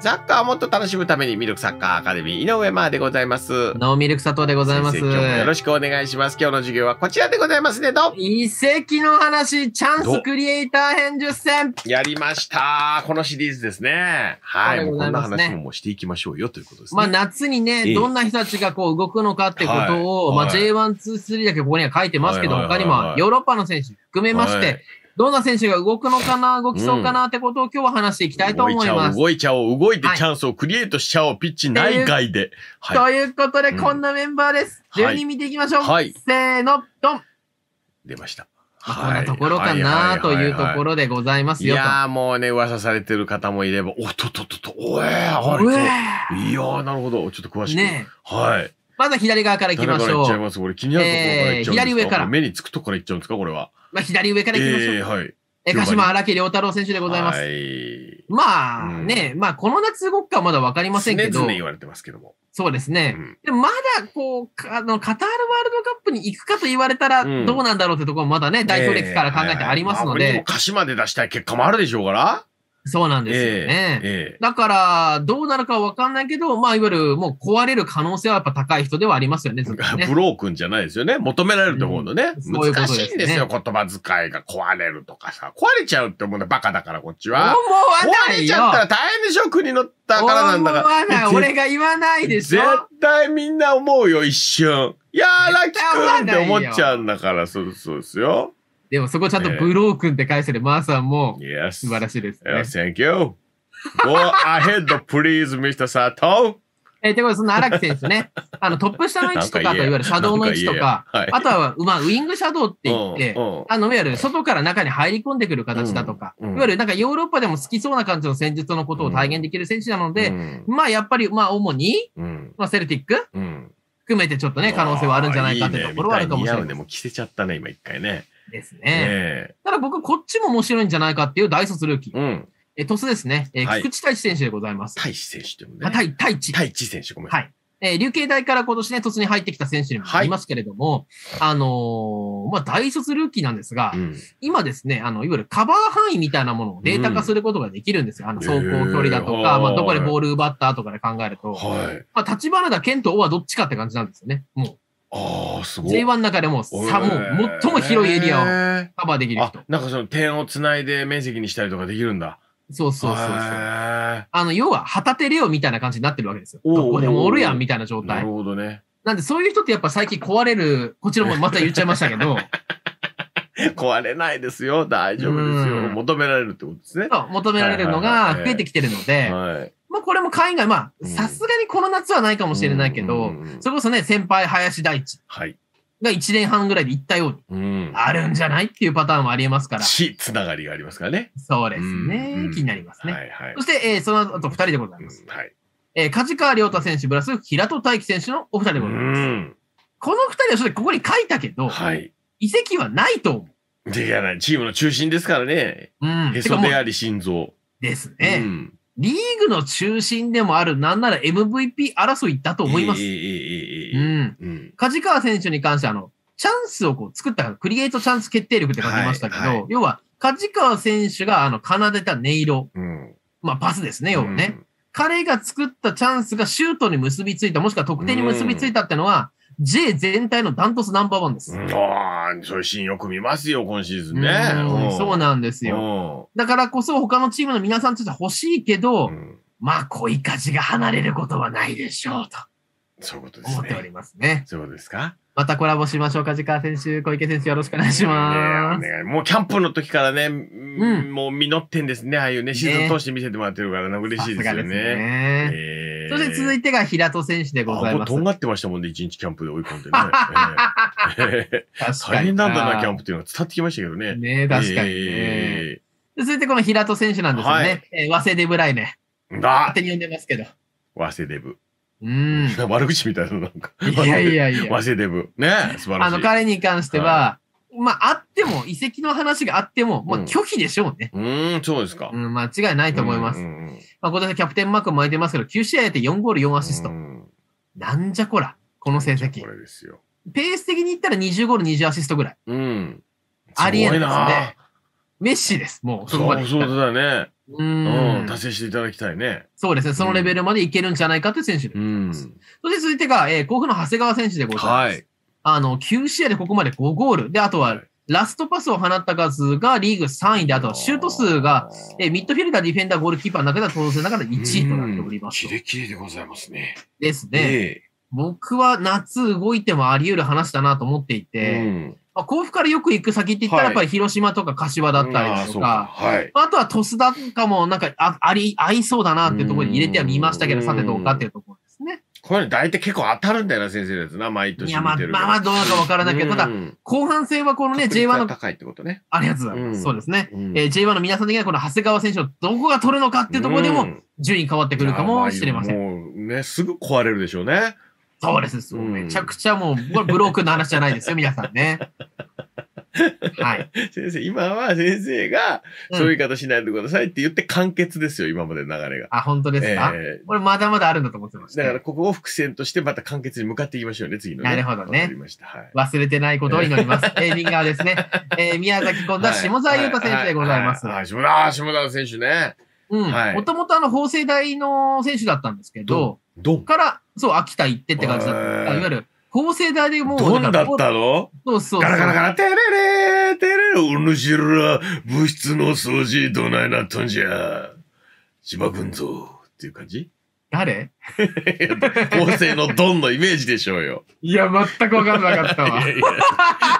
サッカーをもっと楽しむためにミルクサッカーアカデミー井上真央でございます。ノーミルク佐藤でございます。今日もよろしくお願いします。今日の授業はこちらでございますねと。遺跡の話、チャンスクリエイター編10選。やりました。このシリーズですね。はい。こんな話もしていきましょうよということですね。まあ夏にね、どんな人たちがこう動くのかってことを、まあ J1、2、3だけここには書いてますけど、他にもヨーロッパの選手含めまして、どんな選手が動くのかな、動きそうかなってことを今日は話していきたいと思います。動いちゃおう、動いてチャンスをクリエイトしちゃおう、ピッチ内外で。ということで、こんなメンバーです。順に見ていきましょう。せーの、ドン。出ました。こんなところかなというところでございますよ。いやーもうね、噂されてる方もいれば、おっとっとっと、おえー、おえ。いやー、なるほど。ちょっと詳しく。はい。まず左側から行きましょう。左上から。目につくとこから行っちゃうんですか、これは。まあ左上から行きましょう。はい。鹿島荒木遼太郎選手でございます。はい、まあね、まあこの夏動くかはまだわかりませんけど。常々言われてますけども。そうですね。うん、でもまだこう、カタールワールドカップに行くかと言われたらどうなんだろうってところもまだね、代表歴から考えてありますので。鹿島で出したい結果もあるでしょうから。そうなんですよね。だから、どうなるかわかんないけど、まあ、いわゆる、もう壊れる可能性はやっぱ高い人ではありますよね。ブロー君じゃないですよね。求められると思うのね。難しいんですよ、言葉遣いが壊れるとかさ。壊れちゃうって思うのバカだから、こっちは。壊れちゃったら大変でしょ、国の宝なんだから。俺が言わないでしょ。絶対みんな思うよ、一瞬。いやー、ラッキー君って思っちゃうんだから、そうですよ。でもそこちゃんとブロー君って返してるマーさんも素晴らしいですね。Thank you. Go ahead, please, Mr. 佐藤。ということで、その荒木選手ね、トップ下の位置とか、あといわゆるシャドウの位置とか、あとは、まあ、ウイングシャドウって言って、いわゆる外から中に入り込んでくる形だとか、いわゆるなんかヨーロッパでも好きそうな感じの戦術のことを体現できる選手なので、まあ、やっぱり、まあ、主に、まあ、セルティック含めてちょっとね、可能性はあるんじゃないかというところはあるかもしれない。でも着せちゃったね、今一回ね。ですね。ただ僕、こっちも面白いんじゃないかっていう大卒ルーキー。鳥栖ですね。菊池太一選手でございます。太一選手ってもね。太一。太一選手、ごめんなさい。琉球大から今年ね、鳥栖に入ってきた選手にもありますけれども、まあ、大卒ルーキーなんですが、今ですね、いわゆるカバー範囲みたいなものをデータ化することができるんですよ。走行距離だとか、まあ、どこでボール奪ったとかで考えると、まあ、立花田健と王はどっちかって感じなんですよね。もう。ああ、すごい。J1 の中でも、最も広いエリアをカバーできる人。なんかその点をつないで面積にしたりとかできるんだ。そうそうそう。要は、旗手レオみたいな感じになってるわけですよ。どこでもおるやんみたいな状態。なるほどね。なんで、そういう人ってやっぱ最近壊れる、こちらもまた言っちゃいましたけど。壊れないですよ。大丈夫ですよ。求められるってことですね。そう、求められるのが増えてきてるので。まあこれも海外、まあ、さすがにこの夏はないかもしれないけど、それこそね、先輩、林大地が1年半ぐらいで行ったように、あるんじゃないっていうパターンもありえますから。つながりがありますからね。そうですね。気になりますね。そして、その後2人でございます。梶川亮太選手プラス平戸大輝選手のお二人でございます。この2人はここに書いたけど、移籍はないと思う。できない。チームの中心ですからね。へそであり心臓。ですね。リーグの中心でもある、なんなら MVP 争いだと思います。梶川選手に関しては、チャンスをこう作ったから、クリエイトチャンス決定力って書きましたけど、要は、梶川選手が奏でた音色、まあパスですね、要はね。彼が作ったチャンスがシュートに結びついた、もしくは得点に結びついたってのは、J 全体のダントツナンバーワンです。ああ、そういうシーンよく見ますよ、今シーズンね。そうなんですよ。だからこそ他のチームの皆さんとしては欲しいけど、まあ、恋かじが離れることはないでしょうと。そういうことですね。思っておりますね。そうですか。またコラボしましょう。梶川選手、小池選手、よろしくお願いします。ね、お願い。もうキャンプの時からね、もう実ってんですね。ああいうね、シーズン通して見せてもらってるからね、嬉しいですよね。そして続いてが平戸選手でございます。とんがってましたもんね、一日キャンプで追い込んでね。大変なんだな、キャンプっていうのが伝わってきましたけどね。ね、確かにね。続いてこの平戸選手なんですよね。ワセデブライネ。勝手に呼んでますけど。ワセデブ。悪口みたいな、なんか。いやいやいや。ワセデブ。ね、素晴らしい。彼に関しては、まあ、あっても、移籍の話があっても、まあ、拒否でしょうね。そうですか。間違いないと思います。まあ、今年キャプテンマークも巻いてますけど、9試合で4ゴール4アシスト。なんじゃこら、この成績。これですよ。ペース的にいったら20ゴール20アシストぐらい。ありえないですね。メッシです、もうそこまで。そうだね。達成していただきたいね。そうですね、そのレベルまでいけるんじゃないかという選手でございます。そして続いてが、甲府の長谷川選手でございます。はい、9試合でここまで5ゴール。で、あとは、ラストパスを放った数がリーグ3位で、あとはシュート数が、ミッドフィルダー、ディフェンダー、ゴールキーパーの中では、当然ながら1位となっております。キレキレでございますね。ですね。僕は夏動いてもあり得る話だなと思っていて、甲府からよく行く先って言ったら、やっぱり広島とか柏だったりとか、あとは鳥栖だとかも、なんか合いそうだなっていうところに入れてはみましたけど、さてどうかっていうところですね。これ大体結構当たるんだよな、先生のやつな、毎年見てる。まあどうかわからないけど、ただ、後半戦はこのね、J1 の。高いってことね。ありがとうございます。そうですね。J1 の皆さん的には、この長谷川選手をどこが取るのかっていうところでも、順位変わってくるかもしれません。もうね、すぐ壊れるでしょうね。そうです。めちゃくちゃもう、ブロークの話じゃないですよ、皆さんね。はい。先生、今は先生が、そういう方しないでくださいって言って完結ですよ、今までの流れが。あ、本当ですか？これまだまだあるんだと思ってました。だからここを伏線としてまた完結に向かっていきましょうね、次のね。なるほどね。忘れてないことを祈ります。右側ですね。宮崎今度は下澤優太選手でございます。下澤選手ね。もともと法政大の選手だったんですけど、から、そう、秋田行ってって感じだった。いわゆる、法政大でもう、どんだったの？そうそう。ガラガラガラ、てれれー、てれれ、おぬしら、部室の掃除どないなったんじゃ。芝君ぞ、っていう感じ？誰？法政のドンのイメージでしょうよ。いや、全く分かんなかったわ。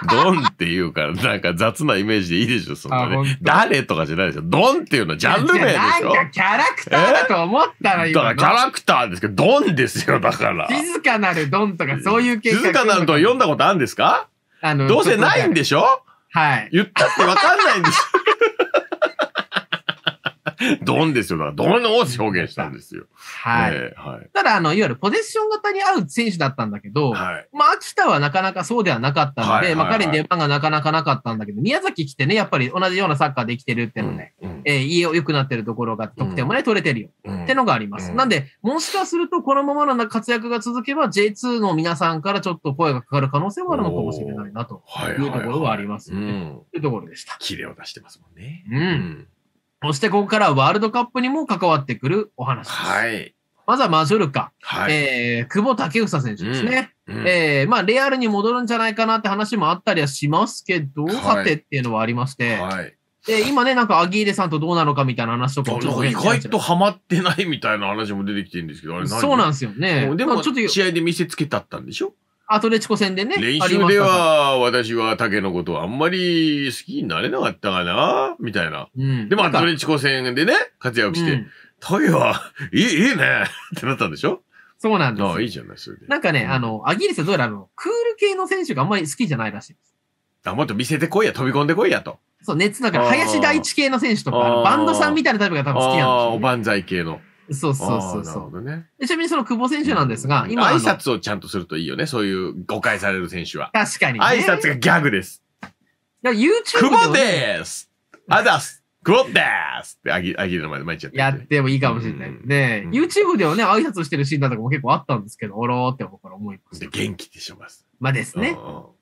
ドンっていうから、なんか雑なイメージでいいでしょ、そんなね。誰とかじゃないでしょ。ドンっていうのはジャンル名でしょ。なんかキャラクターだと思ったらいい。だからキャラクターですけど、ドンですよ、だから。静かなるドンとかそういう系。静かなると読んだことあるんですか？どうせないんでしょ？はい。言ったって分かんないんですよ。ドンですよ。だから、ドンを表現したんですよ。はい。ただ、いわゆるポゼッション型に合う選手だったんだけど、まあ、秋田はなかなかそうではなかったので、まあ、彼に出番がなかなかなかったんだけど、宮崎来てね、やっぱり同じようなサッカーできてるっていうので、良くなってるところが、得点もね、取れてるよってのがあります。なんで、もしかすると、このままの活躍が続けば、J2 の皆さんからちょっと声がかかる可能性もあるのかもしれないな、というところはあります。というところでした。キレを出してますもんね。そしてここからワールドカップにも関わってくるお話です。はい。まずはマジョルカ。はい。久保建英選手ですね。まあ、レアルに戻るんじゃないかなって話もあったりはしますけど、さてっていうのはありまして。はい。で、今ね、なんかアギーレさんとどうなのかみたいな話とかもちょっと意外とハマってないみたいな話も出てきてるんですけど、あれ何？そうなんですよね。でも、ちょっと試合で見せつけたったんでしょ？アトレチコ戦でね。練習では、私は竹のことはあんまり好きになれなかったかな、みたいな。でもアトレチコ戦でね、活躍して、竹はいいねってなったんでしょ？そうなんです。ああ、いいじゃない、それで。なんかね、アギリスはどうやらクール系の選手があんまり好きじゃないらしいです。あ、もっと見せてこいや、飛び込んでこいやと。そう、熱だから、林大地系の選手とか、バンドさんみたいなタイプが多分好きなんですよ。おばんざい系の。そうそうそう。ちなみにその久保選手なんですが、今。挨拶をちゃんとするといいよね、そういう誤解される選手は。確かに。挨拶がギャグです。久保ですあざす久保ですってアギレの前で巻いちゃって。やってもいいかもしれない。で、YouTube ではね、挨拶してるシーンだとかも結構あったんですけど、おろーって僕から思います。で、元気でしょ、まず。まあですね。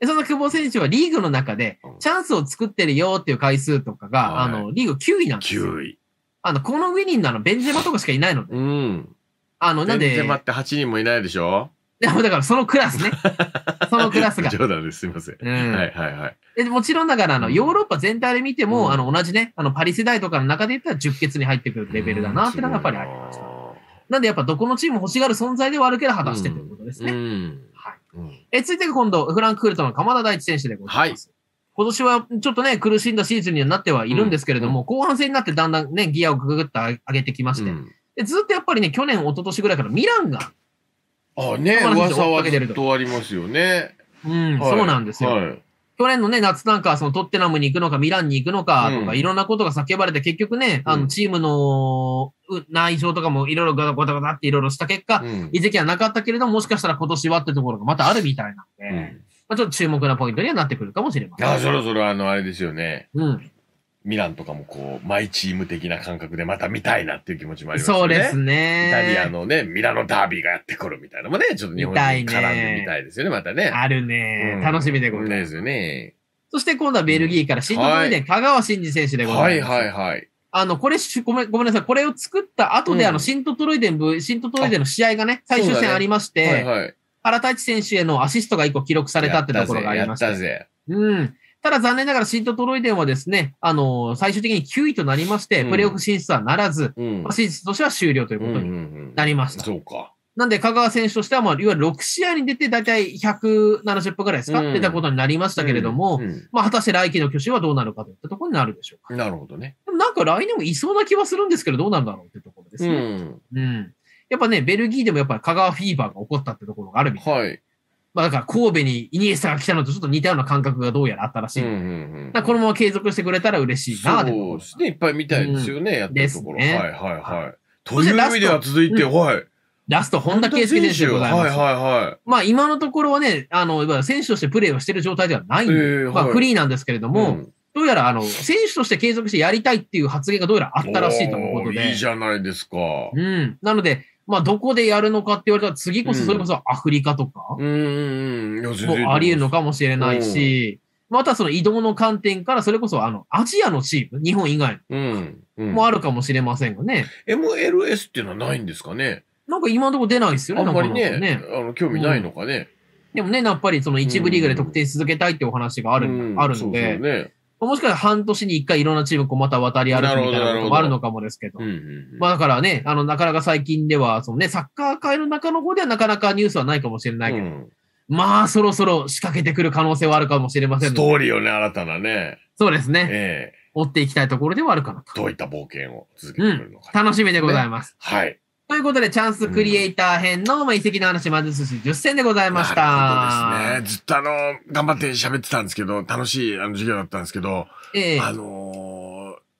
その久保選手はリーグの中で、チャンスを作ってるよっていう回数とかが、リーグ9位なんですよ。9位。この上にいるのはベンゼマとかしかいないので。なんで。ベンゼマって8人もいないでしょ？でもだからそのクラスね。そのクラスが。冗談です。すいません。はいはいはい。で、もちろんだから、ヨーロッパ全体で見ても、同じね、パリ世代とかの中で言ったら10決に入ってくるレベルだなってのがやっぱりありました。なんでやっぱどこのチーム欲しがる存在ではあるけど果たしてということですね。はい。続いて今度、フランクフルトの鎌田大地選手でございます。今年はちょっとね、苦しんだシーズンにはなってはいるんですけれども、後半戦になってだんだんね、ギアをググッと上げてきまして、ずっとやっぱりね、去年、一昨年ぐらいからミランが、ああね、噂はずっとありますよね。うん、そうなんですよ。去年のね、夏なんかはそのトッテナムに行くのか、ミランに行くのかとか、いろんなことが叫ばれて、結局ね、チームの内情とかもいろいろガタガタガタっていろいろした結果、移籍はなかったけれども、もしかしたら今年はってところがまたあるみたいなので、まあちょっと注目なポイントにはなってくるかもしれません。そろそろあれですよね。ミランとかもこう、マイチーム的な感覚でまた見たいなっていう気持ちもありますね。そうですね。イタリアのね、ミラノダービーがやってくるみたいなのもね、ちょっと日本に絡んでみたいですよね、またね。あるね。楽しみでございます。ですよね。そして今度はベルギーから新日本電、香川真司選手でございます。はいはいはい。これ、ごめんなさい。これを作った後で、シントトロイデンの試合がね、最終戦ありまして、ね、はいはい、原太一選手へのアシストが1個記録されたってところがありました。うん。ただ残念ながらシントトロイデンはですね、最終的に9位となりまして、プレーオフ進出はならず、進出としては終了ということになりました。そうか。なんで、香川選手としては、まあ、いわゆる6試合に出て、だいたい170分くらいですか、出たことになりましたけれども、まあ、果たして来季の去就はどうなるかといったところになるでしょうか。なるほどね。でもなんか来年もいそうな気はするんですけど、どうなんだろうっていうところですね。うん。やっぱね、ベルギーでもやっぱり香川フィーバーが起こったってところがあるみたい。はい。まあ、だから神戸にイニエスタが来たのとちょっと似たような感覚がどうやらあったらしい。このまま継続してくれたら嬉しいなって。そうですね。いっぱい見たいですよね、やってるところ。はいはいはい。という意味では続いて、はい。ラスト、本田圭佑選手でございます。はいはいはい。まあ今のところはね、選手としてプレーをしている状態ではないんで、まあフリーなんですけれども、どうやら選手として継続してやりたいっていう発言がどうやらあったらしいということで。いいじゃないですか。うん。なので、まあどこでやるのかって言われたら、次こそそれこそアフリカとか、もあり得るのかもしれないし、またその移動の観点から、それこそアジアのチーム、日本以外もあるかもしれませんがね。MLS っていうのはないんですかね。なんか今のところ出ないですよね。あんまりね、興味ないのかね。でもね、やっぱりその一部リーグで得点し続けたいってお話があるので、もしかしたら半年に一回いろんなチームまた渡り歩くみたいなこともあるのかもですけど。まあだからね、なかなか最近では、そのね、サッカー界の中の方ではなかなかニュースはないかもしれないけど、まあそろそろ仕掛けてくる可能性はあるかもしれませんね。ストーリーよね、新たなね。そうですね。追っていきたいところではあるかなと。どういった冒険を続けてくるのか。楽しみでございます。はい。ということで、チャンスクリエイター編の移籍の話、まず寿司10選でございました。そうですね。ずっと頑張って喋ってたんですけど、楽しい授業だったんですけど、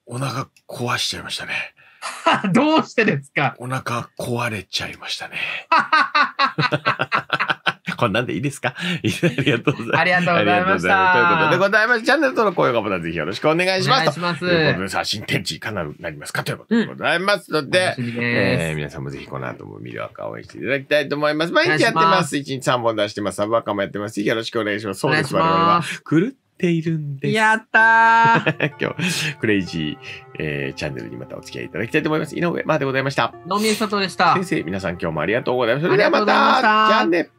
お腹壊しちゃいましたね。どうしてですか？お腹壊れちゃいましたね。こんなんでいいですか？ありがとうございます。ありがとうございました。ということでございます。チャンネル登録、高評価ボタンぜひよろしくお願いします。お願いします。ということで、さあ、新天地いかなりますかということでございますので、皆さんもぜひこの後も魅力を応援していただきたいと思います。毎日やってます。1日3本出してます。サブアカもやってます。ぜひよろしくお願いします。そうです。我々は。ているんです。やったー。今日、クレイジー、チャンネルにまたお付き合いいただきたいと思います。井上真央でございました。野見里でした。先生、皆さん今日もありがとうございました。それではまた。じゃあね。